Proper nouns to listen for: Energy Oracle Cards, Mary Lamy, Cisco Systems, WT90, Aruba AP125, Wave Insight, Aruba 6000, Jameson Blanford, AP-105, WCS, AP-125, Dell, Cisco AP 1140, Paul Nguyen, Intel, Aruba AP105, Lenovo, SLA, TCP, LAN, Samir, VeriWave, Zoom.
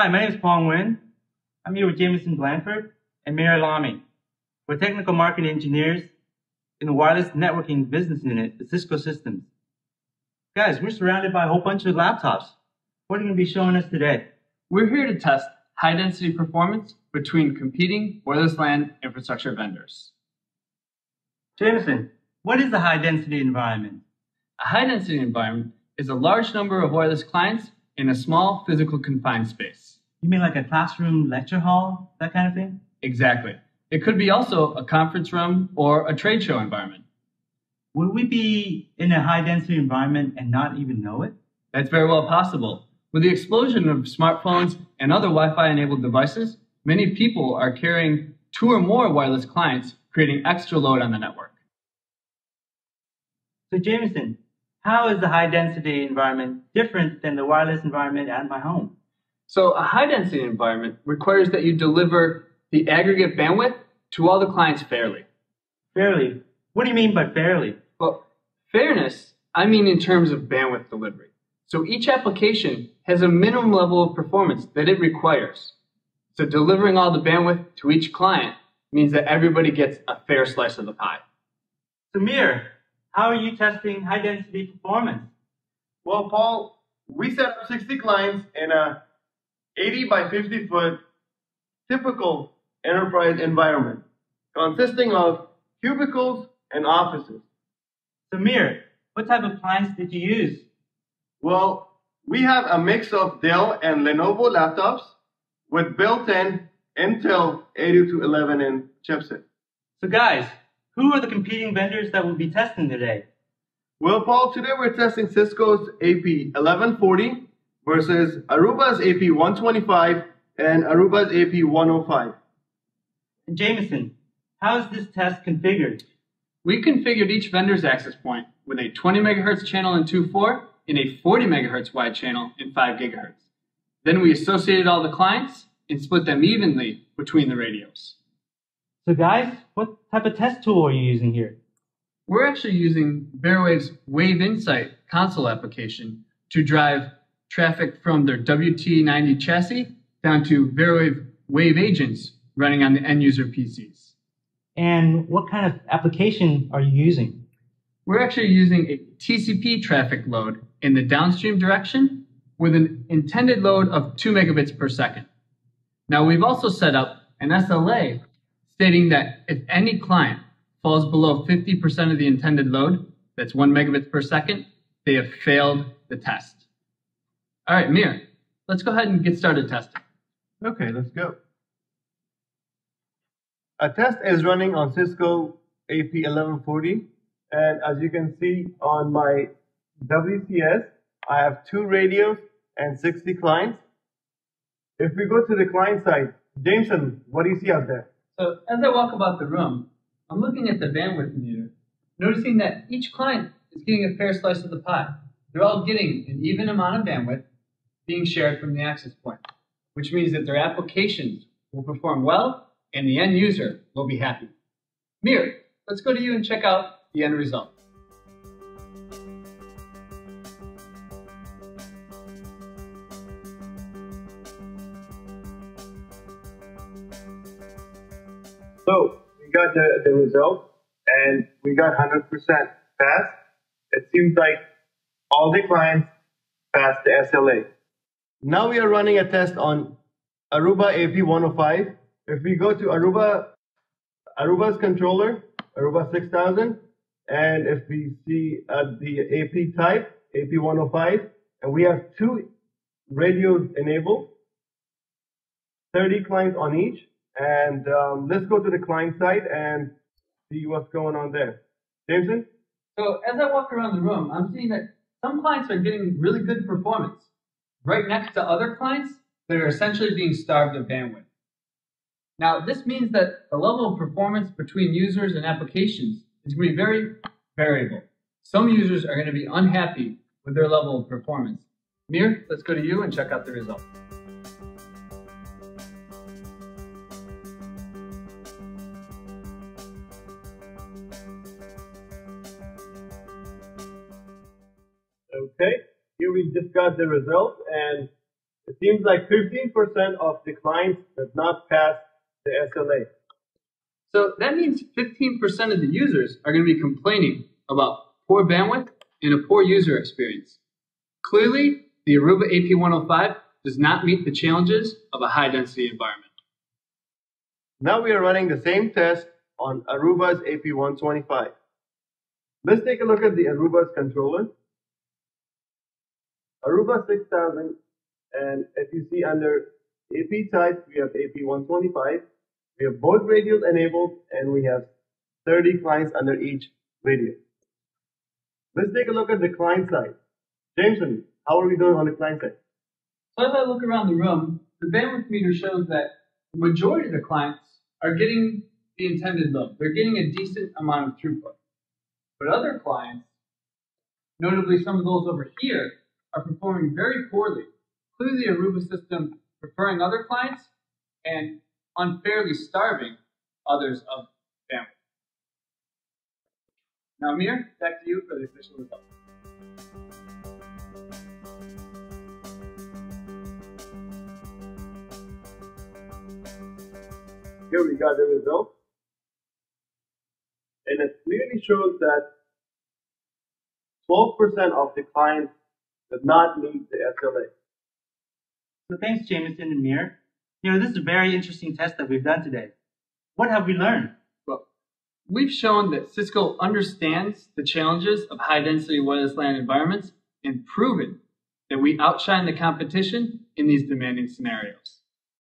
Hi, my name is Paul Nguyen. I'm here with Jameson Blanford and Mary Lamy. We're technical marketing engineers in the wireless networking business unit at Cisco Systems. Guys, we're surrounded by a whole bunch of laptops. What are you going to be showing us today? We're here to test high-density performance between competing wireless LAN infrastructure vendors. Jameson, what is a high-density environment? A high-density environment is a large number of wireless clients in a small, physical, confined space. You mean like a classroom, lecture hall, that kind of thing? Exactly. It could be also a conference room or a trade show environment. Would we be in a high-density environment and not even know it? That's very well possible. With the explosion of smartphones and other Wi-Fi-enabled devices, many people are carrying 2 or more wireless clients, creating extra load on the network. So Jameson, how is the high-density environment different than the wireless environment at my home? So a high-density environment requires that you deliver the aggregate bandwidth to all the clients fairly. Fairly? What do you mean by fairly? Well, fairness, I mean in terms of bandwidth delivery. So each application has a minimum level of performance that it requires. So delivering all the bandwidth to each client means that everybody gets a fair slice of the pie. Samir, how are you testing high-density performance? Well, Paul, we set up 60 clients in a 80 by 50 foot typical enterprise environment, consisting of cubicles and offices. Samir, what type of clients did you use? Well, we have a mix of Dell and Lenovo laptops with built-in Intel 8211 chipset. So guys, who are the competing vendors that we'll be testing today? Well, Paul, today we're testing Cisco's AP 1140 versus Aruba's AP 125 and Aruba's AP 105. And Jameson, how is this test configured? We configured each vendor's access point with a 20 megahertz channel in 2.4 and a 40 megahertz wide channel in 5 gigahertz. Then we associated all the clients and split them evenly between the radios. So guys, what type of test tool are you using here? We're actually using VeriWave's Wave Insight console application to drive traffic from their WT90 chassis down to VeriWave Wave agents running on the end-user PCs. And what kind of application are you using? We're actually using a TCP traffic load in the downstream direction with an intended load of 2 megabits per second. Now, we've also set up an SLA stating that if any client falls below 50% of the intended load, that's 1 megabit per second, they have failed the test. All right, Mir, let's go ahead and get started testing. Okay, let's go. A test is running on Cisco AP 1140, and as you can see on my WCS, I have 2 radios and 60 clients. If we go to the client side, Jameson, what do you see out there? So as I walk about the room, I'm looking at the bandwidth meter, noticing that each client is getting a fair slice of the pie. They're all getting an even amount of bandwidth being shared from the access point, which means that their applications will perform well and the end user will be happy. Mir, let's go to you and check out the end result. So we got the result and we got 100% pass. It seems like all the clients passed the SLA. Now we are running a test on Aruba AP105. If we go to Aruba's controller, Aruba 6000, and if we see the AP type, AP105, and we have 2 radios enabled, 30 clients on each. And let's go to the client side and see what's going on there. Jameson? So as I walk around the room, I'm seeing that some clients are getting really good performance right next to other clients that are essentially being starved of bandwidth. Now, this means that the level of performance between users and applications is going to be very variable. Some users are going to be unhappy with their level of performance. Mir, let's go to you and check out the results. Okay, here we just got the result, and It seems like 15% of the clients did not pass the SLA. So that means 15% of the users are going to be complaining about poor bandwidth and a poor user experience. Clearly, the Aruba AP105 does not meet the challenges of a high-density environment. Now we are running the same test on Aruba's AP125. Let's take a look at the Aruba's controller. Aruba 6000, and if you see under AP type, we have AP125. We have both radios enabled, and we have 30 clients under each radio. Let's take a look at the client side. Jameson, how are we doing on the client side? So as I look around the room, the bandwidth meter shows that the majority of the clients are getting the intended load. They're getting a decent amount of throughput. But other clients, notably some of those over here, are performing very poorly. Clearly, the Aruba system preferring other clients and unfairly starving others of bandwidth. Now, Amir, back to you for the official results. Here we got the results, and it clearly shows that 12% of the clients did not meet the SLA. So thanks, Jameson and Amir. You know, this is a very interesting test that we've done today. What have we learned? Well, we've shown that Cisco understands the challenges of high-density wireless LAN environments and proven that we outshine the competition in these demanding scenarios.